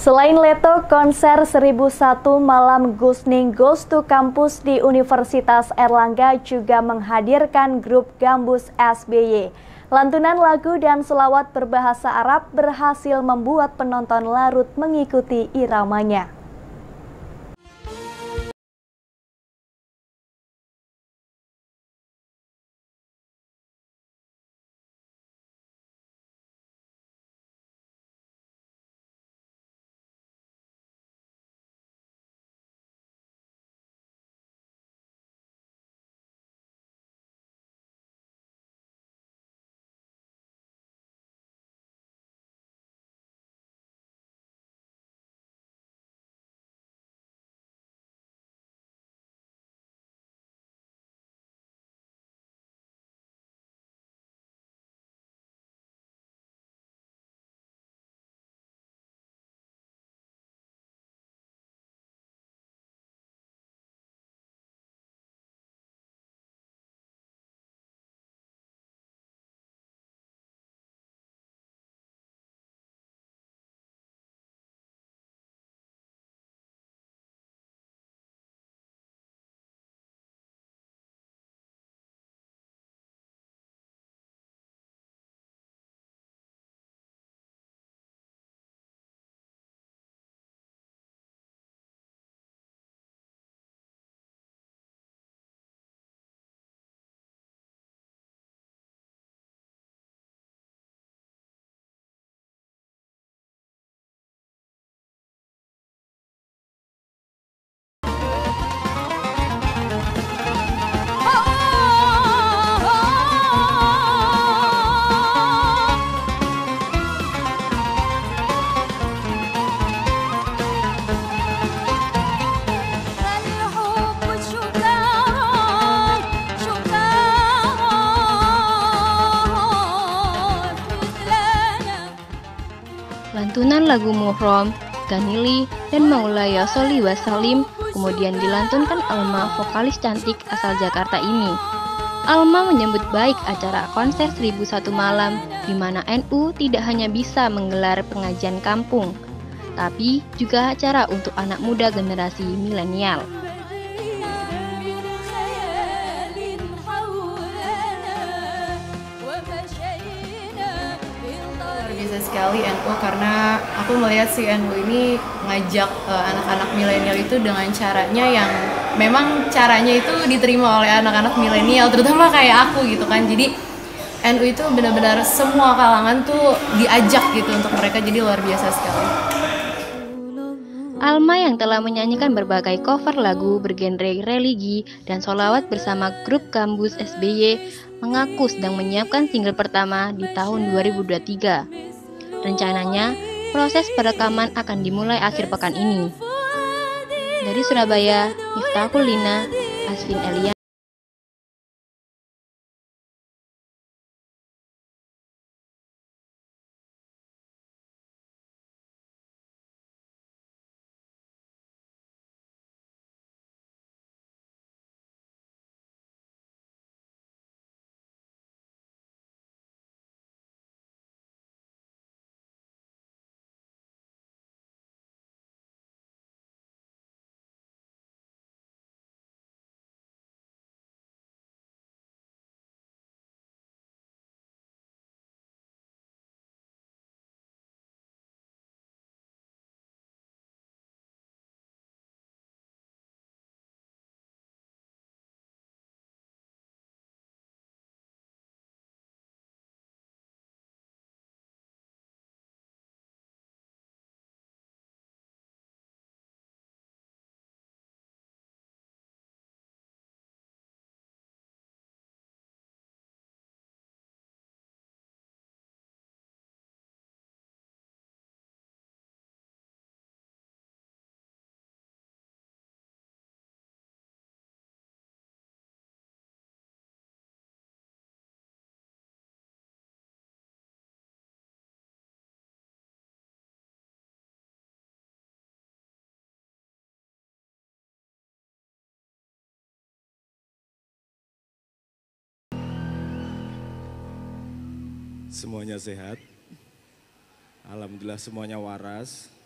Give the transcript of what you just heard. Selain Leto, konser 1001 Malam Gus Ning Goes to Campus di Universitas Airlangga juga menghadirkan grup Gambus SBY. Lantunan lagu dan selawat berbahasa Arab berhasil membuat penonton larut mengikuti iramanya. Lantunan lagu Mohrom, Ganili, dan Maulayasoli Wasalim kemudian dilantunkan Alma, vokalis cantik asal Jakarta ini. Alma menyambut baik acara konser 1001 Malam, di mana NU tidak hanya bisa menggelar pengajian kampung, tapi juga acara untuk anak muda generasi milenial. Sekali NU, karena aku melihat si NU ini ngajak anak-anak milenial itu dengan caranya yang memang caranya itu diterima oleh anak-anak milenial, terutama kayak aku gitu kan. Jadi NU itu benar-benar semua kalangan tuh diajak gitu untuk mereka, jadi luar biasa sekali. Alma yang telah menyanyikan berbagai cover lagu bergenre religi dan sholawat bersama grup Gambus SBY mengaku sedang menyiapkan single pertama di tahun 2023. Rencananya, proses perekaman akan dimulai akhir pekan ini. Dari Surabaya, Nif'tahul Lina, Asvin Elian. Semuanya sehat, alhamdulillah semuanya waras.